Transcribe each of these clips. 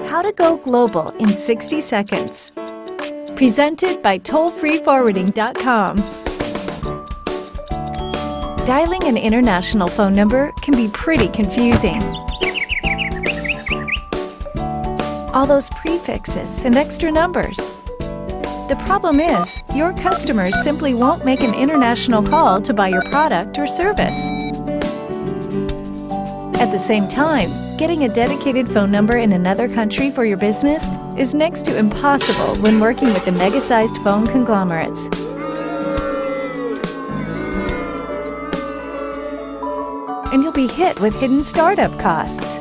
How to Go Global in 60 Seconds. Presented by tollfreeforwarding.com. Dialing an international phone number can be pretty confusing. All those prefixes and extra numbers. The problem is, your customers simply won't make an international call to buy your product or service. At the same time, getting a dedicated phone number in another country for your business is next to impossible when working with the mega-sized phone conglomerates. And you'll be hit with hidden startup costs.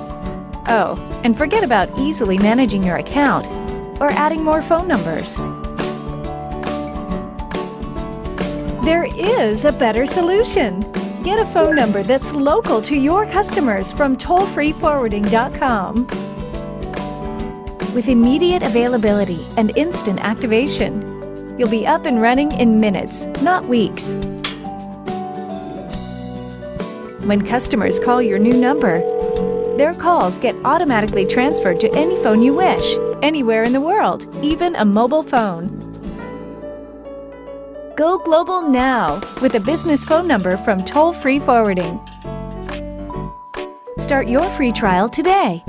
Oh, and forget about easily managing your account or adding more phone numbers. There is a better solution. Get a phone number that's local to your customers from tollfreeforwarding.com. With immediate availability and instant activation, you'll be up and running in minutes, not weeks. When customers call your new number, their calls get automatically transferred to any phone you wish, anywhere in the world, even a mobile phone. Go global now with a business phone number from Toll Free Forwarding. Start your free trial today.